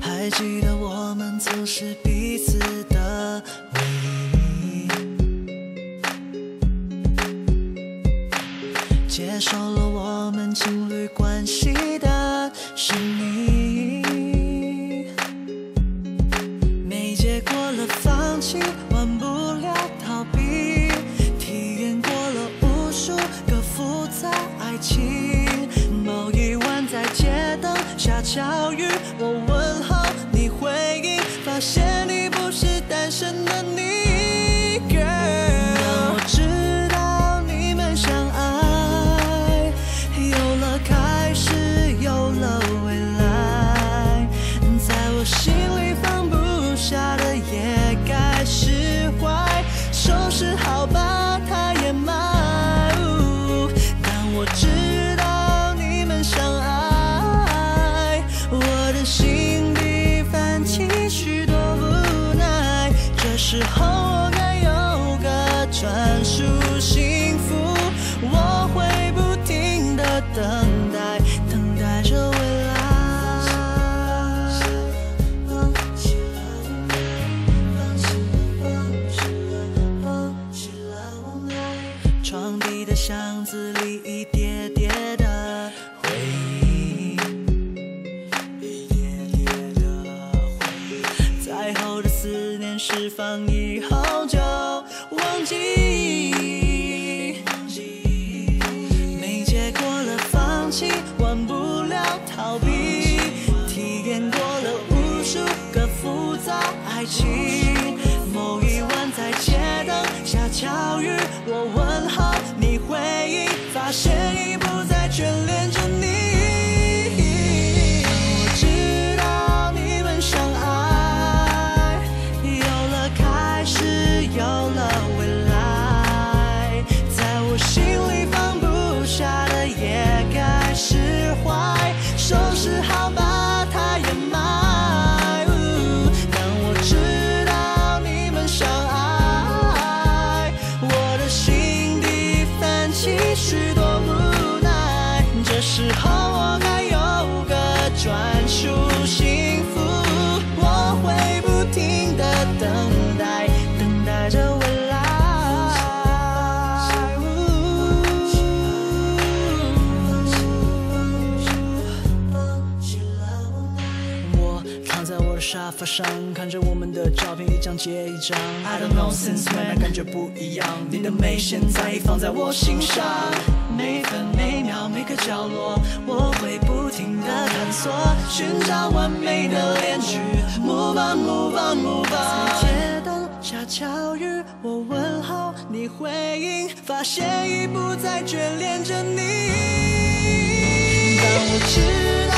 还记得我们总是彼此的唯一，接受了我们情侣关系的是你，没结果了放弃，忘不了逃避，体验过了无数个复杂爱情。某一晚在街灯下巧遇，我问候。 发现你不是单身的你 ，girl。当我知道你们相爱，有了开始，有了未来，在我心里放不下的也该释怀，收拾好吧，它也埋。当我知道你们相爱，我的心。 时候我该有个专属幸福，我会不停的等待，等待着未来。床底的箱子里一叠叠的回忆，再后的思念释放。 忘不了逃避，体验过了无数个复杂爱情。某一晚在街灯下巧遇，我问候你回应，发现已不再眷恋着你。我知道你们相爱，有了开始，有了未来，在我心里放不下的也该。 释怀，收拾好吧，它也埋。当我知道你们相爱，我的心底泛起许多无奈。这时候我该有个专属幸福，我会不停的等待，等待着未来。 沙发上看着我们的照片，一张接一张。I don't know since when， 感觉不一样。你的美现在已放在我心上，每分每秒每个角落，我会不停的探索，寻找完美的恋曲。Move on move on move on。在街灯下巧遇，我问候你回应，发现已不再眷恋着你。当我知道。